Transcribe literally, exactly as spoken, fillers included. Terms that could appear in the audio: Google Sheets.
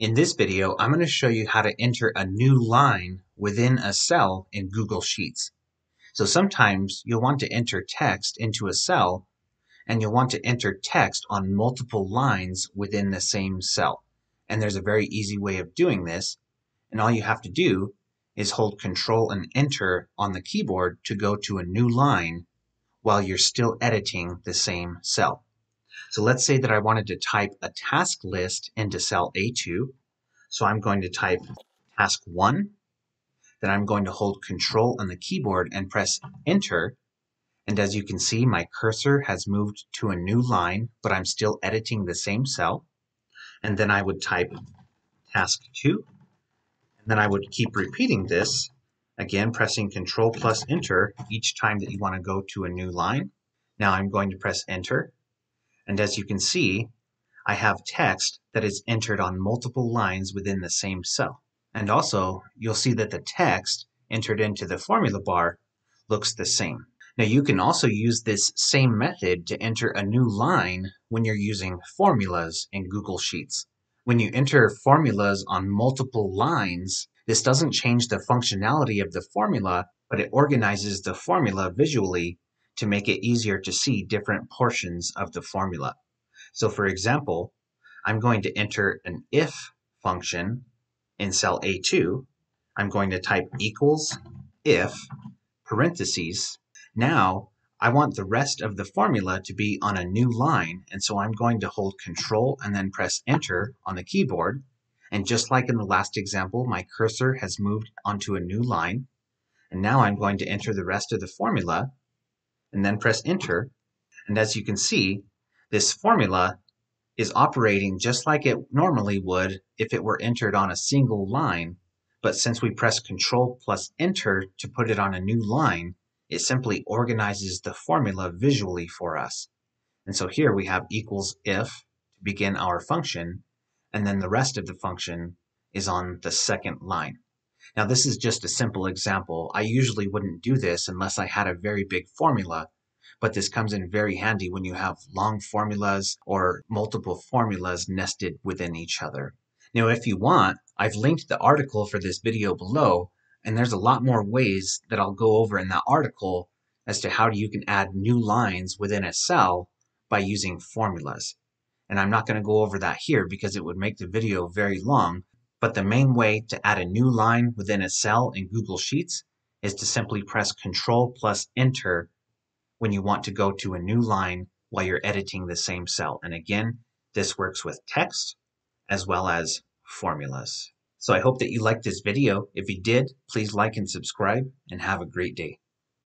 In this video, I'm going to show you how to enter a new line within a cell in Google Sheets. So sometimes you'll want to enter text into a cell, and you'll want to enter text on multiple lines within the same cell. And there's a very easy way of doing this, and all you have to do is hold Control and Enter on the keyboard to go to a new line while you're still editing the same cell. So let's say that I wanted to type a task list into cell A two. So I'm going to type task one, then I'm going to hold Control on the keyboard and press Enter. And as you can see, my cursor has moved to a new line, but I'm still editing the same cell. And then I would type task two, and then I would keep repeating this, again pressing Control plus Enter each time that you want to go to a new line. Now I'm going to press Enter, and as you can see, I have text that is entered on multiple lines within the same cell. And also, you'll see that the text entered into the formula bar looks the same. Now you can also use this same method to enter a new line when you're using formulas in Google Sheets. When you enter formulas on multiple lines, this doesn't change the functionality of the formula, but it organizes the formula visually to make it easier to see different portions of the formula. So for example, I'm going to enter an if function in cell A two. I'm going to type equals if parentheses. Now, I want the rest of the formula to be on a new line, and so I'm going to hold Control and then press Enter on the keyboard. And just like in the last example, my cursor has moved onto a new line. And now I'm going to enter the rest of the formula and then press Enter. And as you can see, this formula is operating just like it normally would if it were entered on a single line. But since we press Control plus Enter to put it on a new line, it simply organizes the formula visually for us. And so here we have equals if to begin our function, and then the rest of the function is on the second line. Now this is just a simple example. I usually wouldn't do this unless I had a very big formula, but this comes in very handy when you have long formulas or multiple formulas nested within each other. Now if you want, I've linked the article for this video below, and there's a lot more ways that I'll go over in that article as to how you can add new lines within a cell by using formulas. And I'm not going to go over that here because it would make the video very long, but the main way to add a new line within a cell in Google Sheets is to simply press Control plus Enter when you want to go to a new line while you're editing the same cell. And again, this works with text as well as formulas. So I hope that you liked this video. If you did, please like and subscribe, and have a great day.